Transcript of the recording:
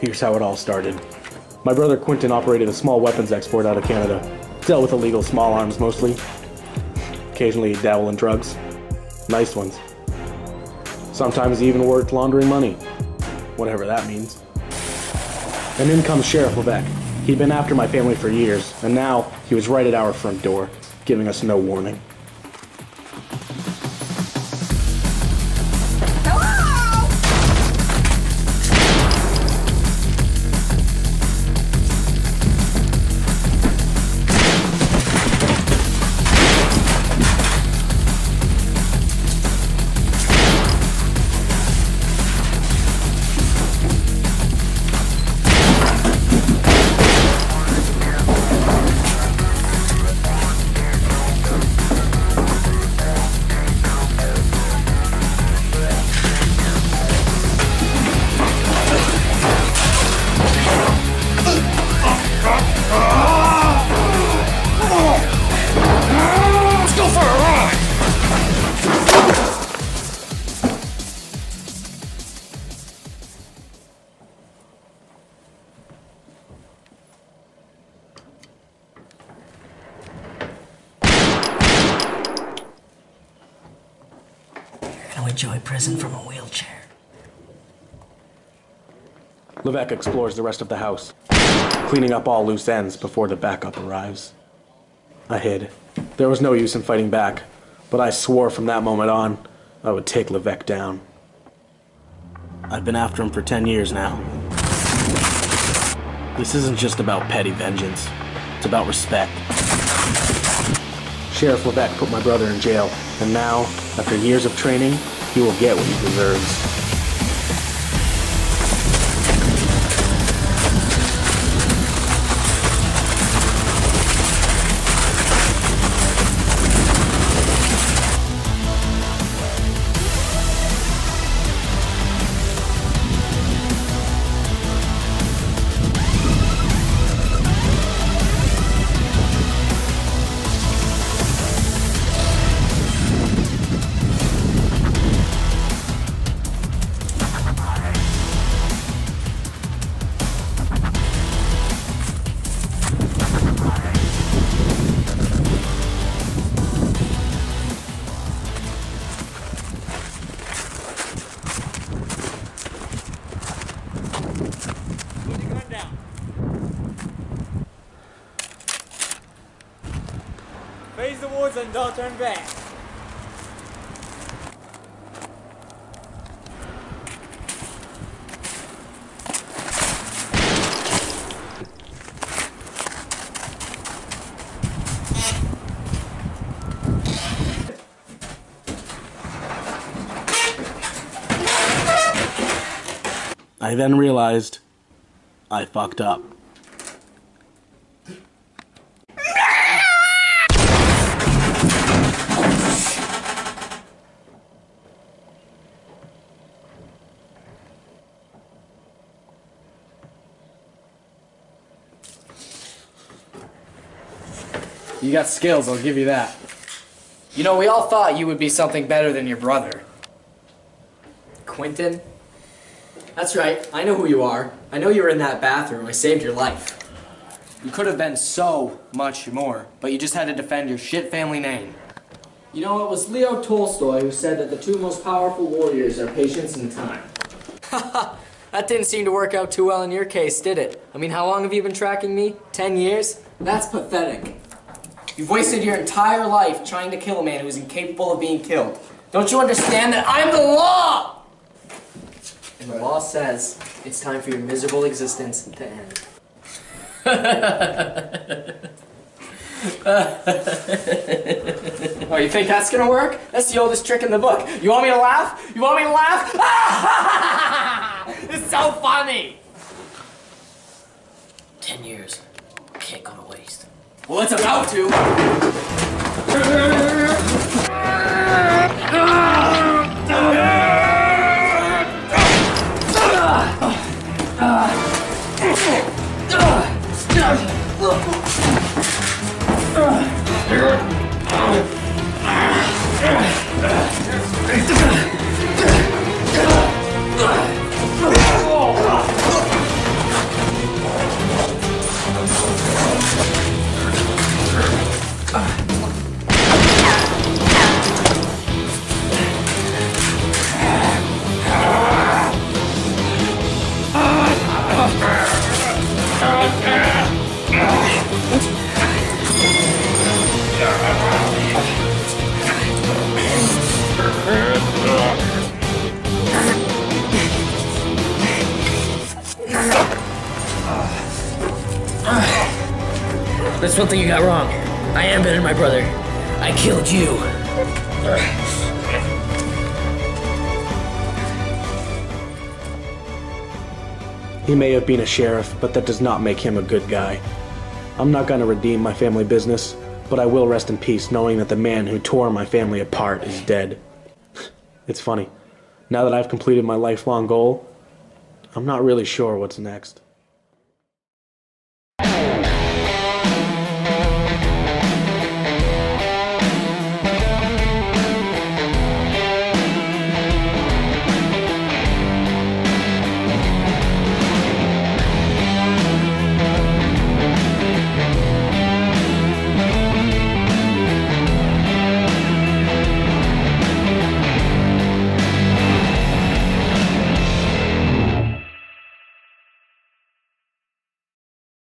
Here's how it all started. My brother Quinton operated a small weapons export out of Canada. Dealt with illegal small arms mostly. Occasionally he'd dabble in drugs. Nice ones. Sometimes he even worked laundering money. Whatever that means. And in comes Sheriff Levesque. He'd been after my family for years, and now he was right at our front door, giving us no warning. Enjoy prison from a wheelchair. Levesque explores the rest of the house, cleaning up all loose ends before the backup arrives. I hid. There was no use in fighting back, but I swore from that moment on I would take Levesque down. I've been after him for 10 years now. This isn't just about petty vengeance. It's about respect. Sheriff Levesque put my brother in jail, and now, after years of training, he will get what he deserves. Face the woods and don't turn back. I then realized I fucked up. You got skills, I'll give you that. You know, we all thought you would be something better than your brother. Quinton? That's right, I know who you are. I know you were in that bathroom, I saved your life. You could have been so much more, but you just had to defend your shit family name. You know, it was Leo Tolstoy who said that the two most powerful warriors are patience and time. Haha, that didn't seem to work out too well in your case, did it? I mean, how long have you been tracking me? 10 years? That's pathetic. You've wasted your entire life trying to kill a man who is incapable of being killed. Don't you understand that I'm the law? And the law says it's time for your miserable existence to end. Oh, you think that's gonna work? That's the oldest trick in the book. You want me to laugh? You want me to laugh? It's so funny! 10 years. Can't go to waste. Well, it's about to. That's one thing you got wrong. I am better than my brother. I killed you. He may have been a sheriff, but that does not make him a good guy. I'm not gonna redeem my family business, but I will rest in peace knowing that the man who tore my family apart is dead. It's funny. Now that I've completed my lifelong goal, I'm not really sure what's next.